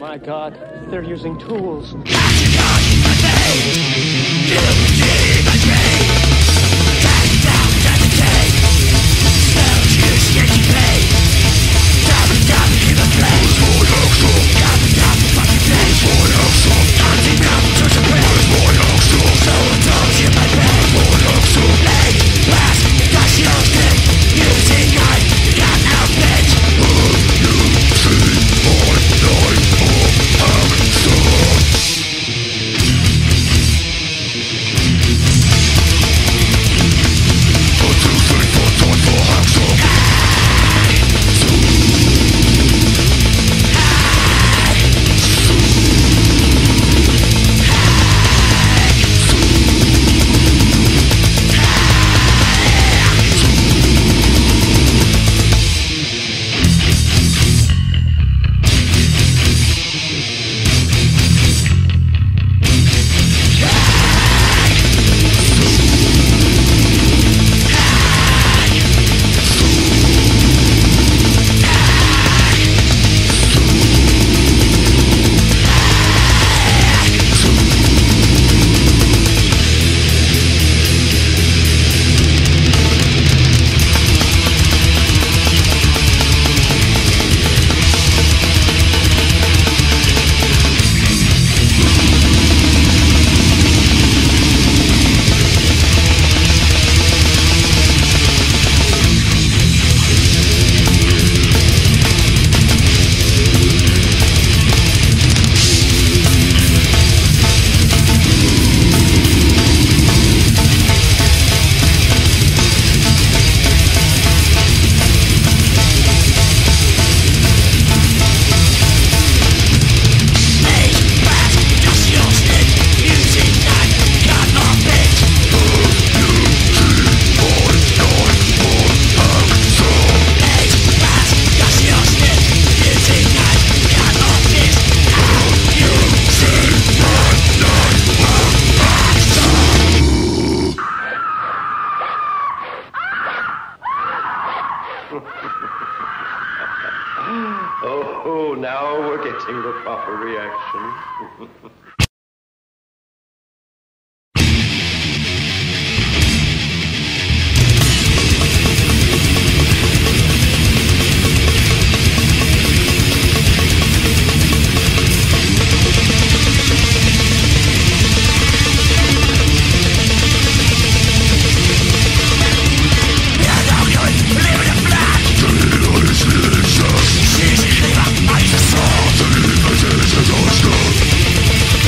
My God, they're using tools. Oh, now we're getting the proper reaction. This is all stuff.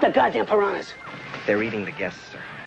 the goddamn piranhas? They're eating the guests, sir.